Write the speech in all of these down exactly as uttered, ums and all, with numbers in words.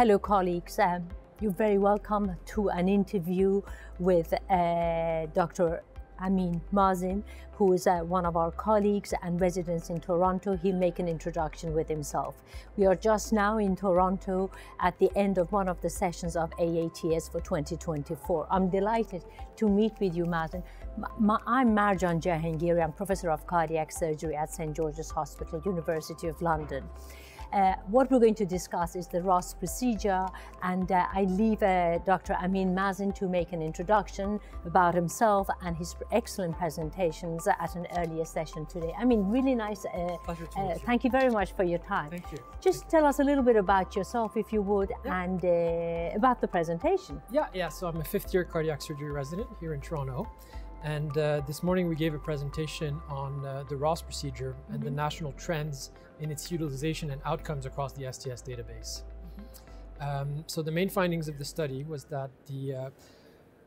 Hello colleagues, um, you're very welcome to an interview with uh, Doctor Amine Mazine, who is uh, one of our colleagues and residents in Toronto. He'll make an introduction with himself. We are just now in Toronto at the end of one of the sessions of A A T S for twenty twenty-four. I'm delighted to meet with you, Mazine. I'm Marjan Jahangiri. I'm Professor of Cardiac Surgery at Saint George's Hospital, University of London. Uh, what we're going to discuss is the Ross procedure, and uh, I leave uh, Doctor Amine Mazine to make an introduction about himself and his excellent presentations at an earlier session today. I mean, really nice. Uh, Pleasure to uh, meet you. Thank you very much for your time. Thank you. Just thank tell us a little bit about yourself, if you would, yeah. and uh, about the presentation. Yeah, yeah. So I'm a fifth-year cardiac surgery resident here in Toronto. And uh, this morning we gave a presentation on uh, the Ross procedure mm-hmm. and the national trends in its utilization and outcomes across the S T S database. Mm-hmm. um, so the main findings of the study was that the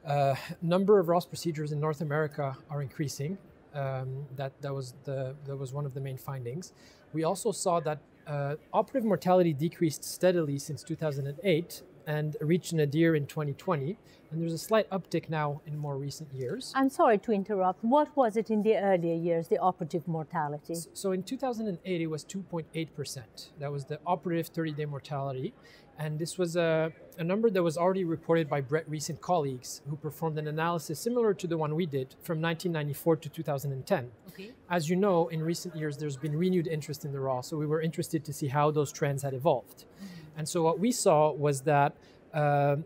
uh, uh, number of Ross procedures in North America are increasing. Um, that, that, was the, that was one of the main findings. We also saw that uh, operative mortality decreased steadily since two thousand eight and reached an nadir in twenty twenty, and there's a slight uptick now in more recent years. I'm sorry to interrupt. What was it in the earlier years, the operative mortality? So, so in two thousand eight, it was two point eight percent. That was the operative thirty-day mortality, and this was a, a number that was already reported by Brett Rees and colleagues, who performed an analysis similar to the one we did from nineteen ninety-four to two thousand ten. Okay. As you know, in recent years, there's been renewed interest in the Ross, so we were interested to see how those trends had evolved. Mm-hmm. And so what we saw was that uh,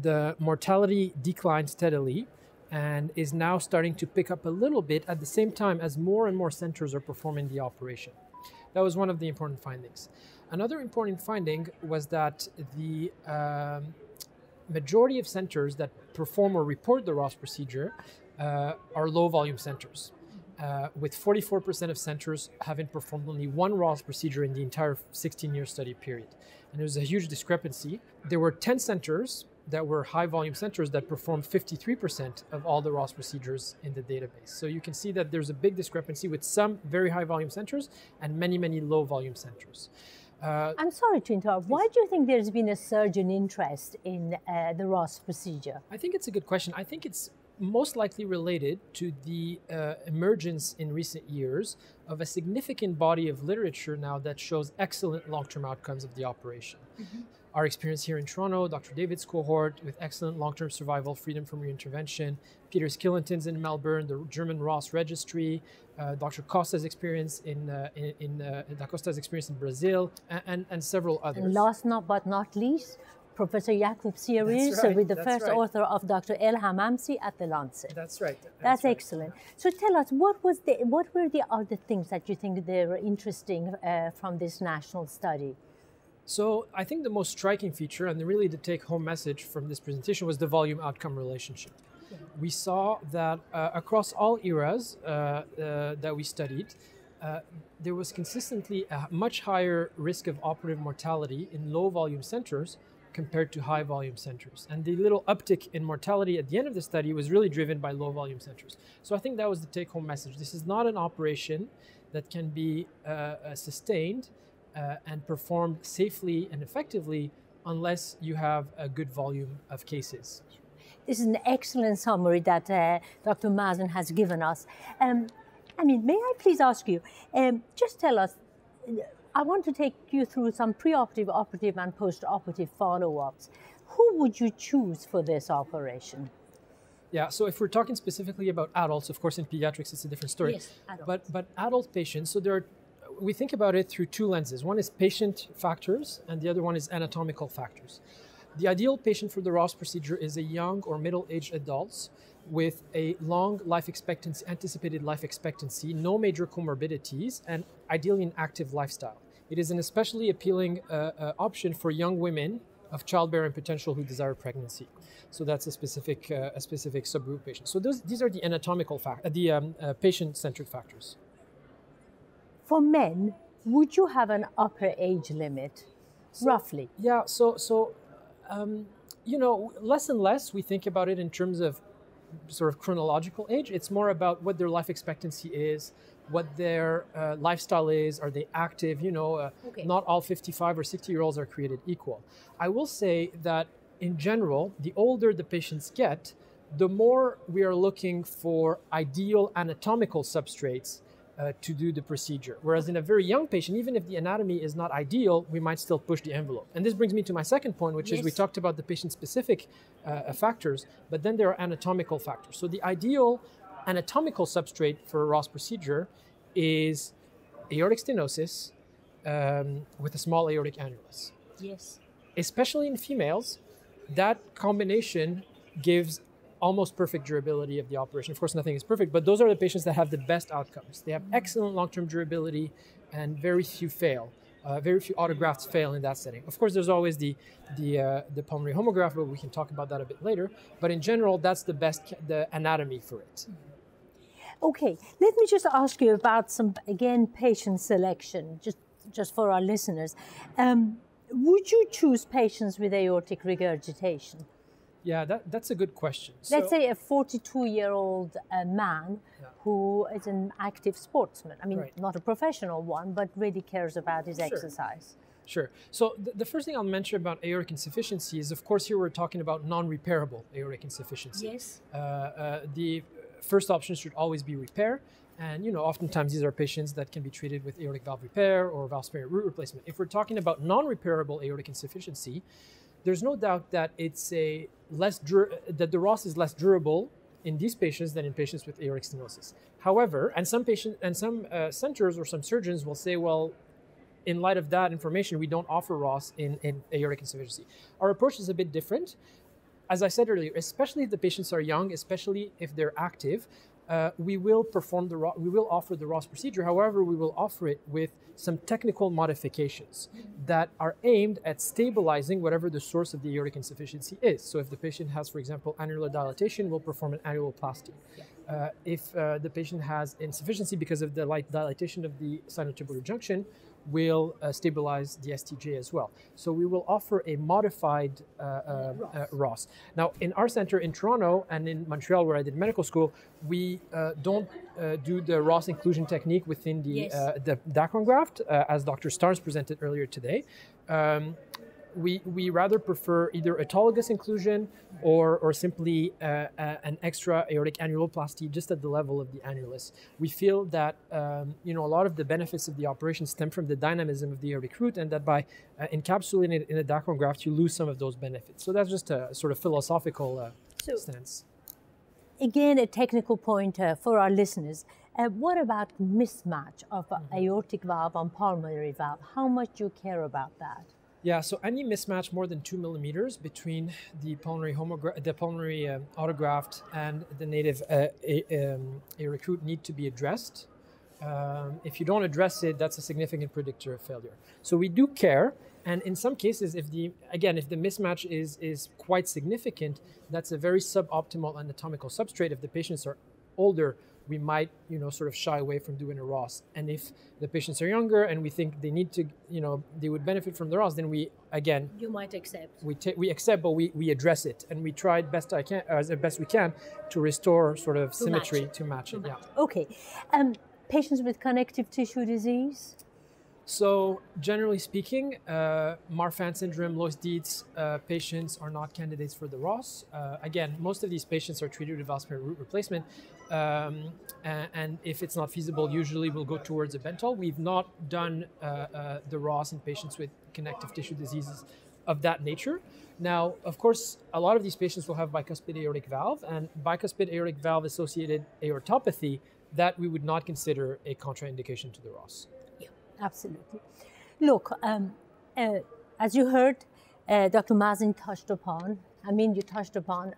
the mortality declined steadily and is now starting to pick up a little bit at the same time as more and more centers are performing the operation. That was one of the important findings. Another important finding was that the um, majority of centers that perform or report the Ross procedure uh, are low volume centers. Uh, with forty-four percent of centers having performed only one Ross procedure in the entire sixteen-year study period. And there was a huge discrepancy. There were ten centers that were high-volume centers that performed fifty-three percent of all the Ross procedures in the database. So you can see that there's a big discrepancy with some very high-volume centers and many, many low-volume centers. Uh, I'm sorry to interrupt. Why do you think there's been a surge in interest in uh, the Ross procedure? I think it's a good question. I think it's most likely related to the uh, emergence in recent years of a significant body of literature now that shows excellent long-term outcomes of the operation. Mm-hmm. Our experience here in Toronto, Doctor David's cohort with excellent long-term survival, freedom from reintervention, Peter Skillington's in Melbourne, the German Ross Registry, uh, Doctor Costa's experience in, uh, in, in uh, Da Costa's experience in Brazil, and, and, and several others. And last not but not least, Professor Jakub series right, with the first right. author of Doctor Elham Amsi at The Lancet. That's right. That's, that's right. excellent. So tell us, what was the, what were the other things that you think they were interesting uh, from this national study? So I think the most striking feature and really the take-home message from this presentation was the volume-outcome relationship. Yeah. We saw that uh, across all eras uh, uh, that we studied, Uh, there was consistently a much higher risk of operative mortality in low-volume centers compared to high-volume centers. And the little uptick in mortality at the end of the study was really driven by low-volume centers. So I think that was the take-home message. This is not an operation that can be uh, uh, sustained uh, and performed safely and effectively unless you have a good volume of cases. This is an excellent summary that uh, Doctor Mazine has given us. Um, I mean, may I please ask you, um, just tell us, I want to take you through some preoperative, operative, and postoperative follow-ups. Who would you choose for this operation? Yeah, so if we're talking specifically about adults, of course in pediatrics it's a different story. Yes, adults. But, but adult patients, so there are, we think about it through two lenses. One is patient factors, and the other one is anatomical factors. The ideal patient for the Ross procedure is a young or middle-aged adults with a long life expectancy, anticipated life expectancy, no major comorbidities, and ideally an active lifestyle. It is an especially appealing uh, uh, option for young women of childbearing potential who desire pregnancy. So that's a specific, uh, a specific subgroup patient. So those, these are the anatomical fact, uh, the um, uh, patient-centric factors. For men, would you have an upper age limit, so, roughly? Yeah. So, so um, you know, less and less we think about it in terms of sort of chronological age. It's more about what their life expectancy is, what their uh, lifestyle is. Are they active? You know, uh, okay. Not all fifty-five or sixty-year-olds are created equal. I will say that in general, the older the patients get, the more we are looking for ideal anatomical substrates uh, to do the procedure. Whereas in a very young patient, even if the anatomy is not ideal, we might still push the envelope. And this brings me to my second point, which yes. is we talked about the patient-specific uh, factors, but then there are anatomical factors. So the ideal anatomical substrate for a Ross procedure is aortic stenosis um, with a small aortic annulus. Yes. Especially in females, that combination gives almost perfect durability of the operation. Of course, nothing is perfect, but those are the patients that have the best outcomes. They have excellent long-term durability and very few fail. Uh, very few autografts fail in that setting. Of course, there's always the the, uh, the pulmonary homograft, but we can talk about that a bit later. But in general, that's the best the anatomy for it. Okay, let me just ask you about some, again, patient selection, just, just for our listeners. Um, would you choose patients with aortic regurgitation? Yeah, that, that's a good question. Let's so, say a forty-two-year-old uh, man yeah. who is an active sportsman. I mean, right. not a professional one, but really cares about his sure. exercise. Sure. So th the first thing I'll mention about aortic insufficiency is, of course, here we're talking about non-repairable aortic insufficiency. Yes. Uh, uh, the first option should always be repair. And, you know, oftentimes these are patients that can be treated with aortic valve repair or valve sparing root replacement. If we're talking about non-repairable aortic insufficiency, there's no doubt that it's a less that the Ross is less durable in these patients than in patients with aortic stenosis. However, and some patient and some uh, centers or some surgeons will say, well, in light of that information, we don't offer Ross in, in aortic insufficiency. Our approach is a bit different. As I said earlier, especially if the patients are young, especially if they're active, uh, we will perform the we will offer the Ross procedure. However, we will offer it with some technical modifications that are aimed at stabilizing whatever the source of the aortic insufficiency is. So if the patient has, for example, annular dilatation, we'll perform an annuloplasty. Uh, if uh, the patient has insufficiency because of the light dilatation of the sinotubular junction, will uh, stabilize the S T J as well. So we will offer a modified uh, uh, Ross. Uh, Ross. Now, in our center in Toronto and in Montreal, where I did medical school, we uh, don't uh, do the Ross inclusion technique within the, yes. uh, the Dacron graft, uh, as Doctor Starnes presented earlier today. Um, we, we rather prefer either autologous inclusion or, or simply uh, uh, an extra aortic annuloplasty just at the level of the annulus. We feel that um, you know, a lot of the benefits of the operation stem from the dynamism of the aortic root, and that by uh, encapsulating it in a Dacron graft, you lose some of those benefits. So that's just a sort of philosophical uh, so, stance. Again, a technical point uh, for our listeners. Uh, what about mismatch of mm-hmm. aortic valve and pulmonary valve? How much do you care about that? Yeah, so any mismatch more than two millimeters between the pulmonary, the pulmonary um, autograft and the native uh, a um, aortic root need to be addressed. Um, if you don't address it, that's a significant predictor of failure. So we do care, and in some cases, if the again, if the mismatch is is quite significant, that's a very suboptimal anatomical substrate. If the patients are older, we might, you know, sort of shy away from doing a Ross. And if the patients are younger and we think they need to, you know, they would benefit from the Ross, then we, again... You might accept. We, we accept, but we, we address it. And we try best I can, as best we can to restore sort of to symmetry match to match it. To match. Yeah. Okay. Um, patients with connective tissue disease? So, generally speaking, uh, Marfan syndrome, Loeys-Dietz uh, patients are not candidates for the Ross. Uh, again, most of these patients are treated with valve sparing root replacement, um, and, and if it's not feasible, usually we'll go towards a Bentall. We've not done uh, uh, the Ross in patients with connective tissue diseases of that nature. Now, of course, a lot of these patients will have bicuspid aortic valve, and bicuspid aortic valve-associated aortopathy, that we would not consider a contraindication to the Ross. Absolutely. Look, um, uh, as you heard, uh, Doctor Mazine touched upon, I mean, you touched upon uh,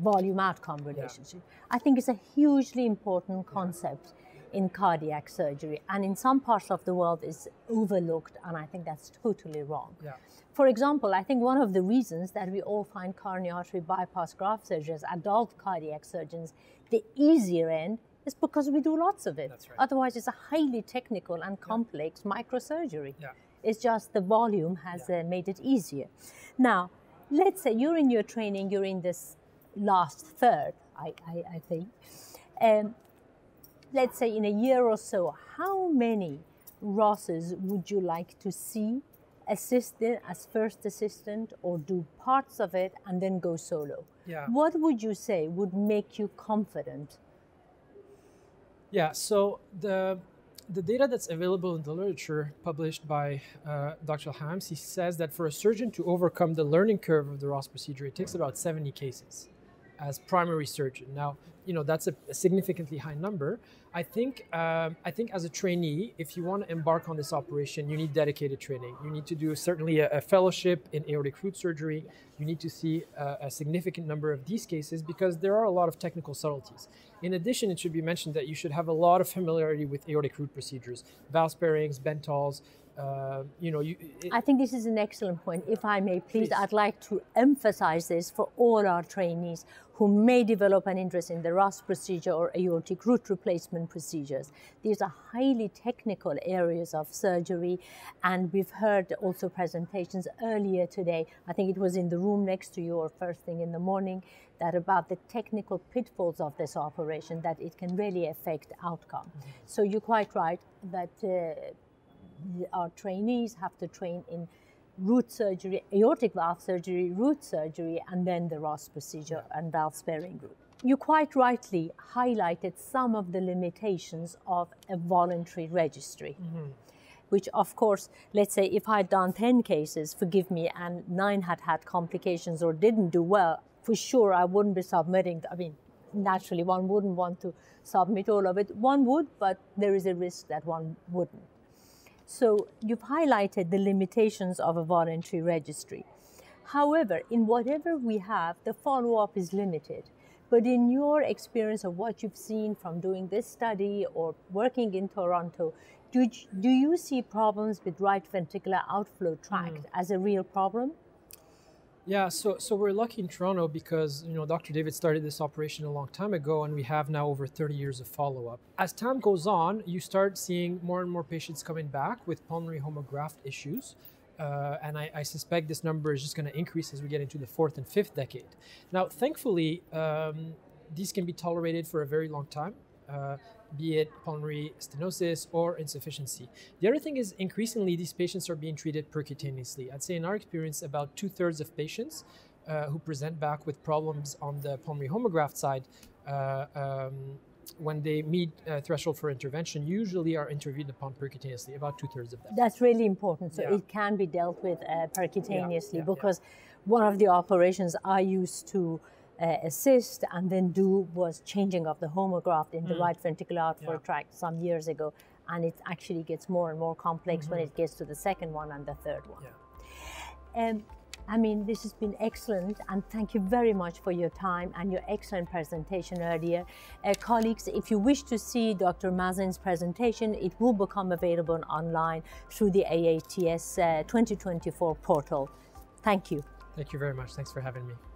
volume-outcome relationship. Yeah. I think it's a hugely important concept yeah. in cardiac surgery, and in some parts of the world it's overlooked, and I think that's totally wrong. Yeah. For example, I think one of the reasons that we all find coronary artery bypass graft surgery as adult cardiac surgeons the easier end, it's because we do lots of it. That's right. Otherwise, it's a highly technical and complex yeah. microsurgery. Yeah. It's just the volume has yeah. uh, made it easier. Now, let's say you're in your training, you're in this last third, I, I, I think. Um, let's say in a year or so, how many Rosses would you like to see assistant as first assistant, or do parts of it and then go solo? Yeah. What would you say would make you confident? Yeah, so the the data that's available in the literature published by uh, Doctor Hams, he says that for a surgeon to overcome the learning curve of the Ross procedure, it takes about seventy cases as primary surgeon. Now, you know, that's a, a significantly high number. I think, um, I think as a trainee, if you want to embark on this operation, you need dedicated training. You need to do certainly a, a fellowship in aortic root surgery. You need to see a, a significant number of these cases because there are a lot of technical subtleties. In addition, it should be mentioned that you should have a lot of familiarity with aortic root procedures, valve pairings, Bentalls. Uh, you know, you, it, I think this is an excellent point. If I may, please, please, I'd like to emphasize this for all our trainees who may develop an interest in the Ross procedure or aortic root replacement procedures. These are highly technical areas of surgery, and we've heard also presentations earlier today, I think it was in the room next to you or first thing in the morning, that about the technical pitfalls of this operation, that it can really affect outcome. Mm-hmm. So you're quite right that uh, our trainees have to train in root surgery, aortic valve surgery, root surgery, and then the Ross procedure and valve sparing group. You quite rightly highlighted some of the limitations of a voluntary registry, mm-hmm. which of course, let's say if I'd done ten cases, forgive me, and nine had had complications or didn't do well, for sure I wouldn't be submitting. I mean, naturally one wouldn't want to submit all of it. One would, but there is a risk that one wouldn't. So you've highlighted the limitations of a voluntary registry. However, in whatever we have, the follow-up is limited. But in your experience of what you've seen from doing this study or working in Toronto, do, do you see problems with right ventricular outflow tract mm. as a real problem? Yeah, so, so we're lucky in Toronto because, you know, Doctor David started this operation a long time ago and we have now over thirty years of follow-up. As time goes on, you start seeing more and more patients coming back with pulmonary homograft issues. Uh, and I, I suspect this number is just going to increase as we get into the fourth and fifth decade. Now, thankfully, um, these can be tolerated for a very long time, uh, be it pulmonary stenosis or insufficiency. The other thing is increasingly these patients are being treated percutaneously. I'd say in our experience, about two-thirds of patients uh, who present back with problems on the pulmonary homograft side uh, um, when they meet a threshold for intervention usually are intervened upon percutaneously, about two-thirds of them. That's really important. So yeah. It can be dealt with uh, percutaneously yeah, yeah, because yeah. one of the operations I used to Uh, assist and then do was changing of the homograft in mm. the right ventricular outflow yeah. tract some years ago, and it actually gets more and more complex mm-hmm. when it gets to the second one and the third one. Yeah. Um, I mean, this has been excellent, and thank you very much for your time and your excellent presentation earlier. Uh, colleagues, if you wish to see Doctor Mazine's presentation, it will become available online through the A A T S uh, twenty twenty-four portal. Thank you. Thank you very much. Thanks for having me.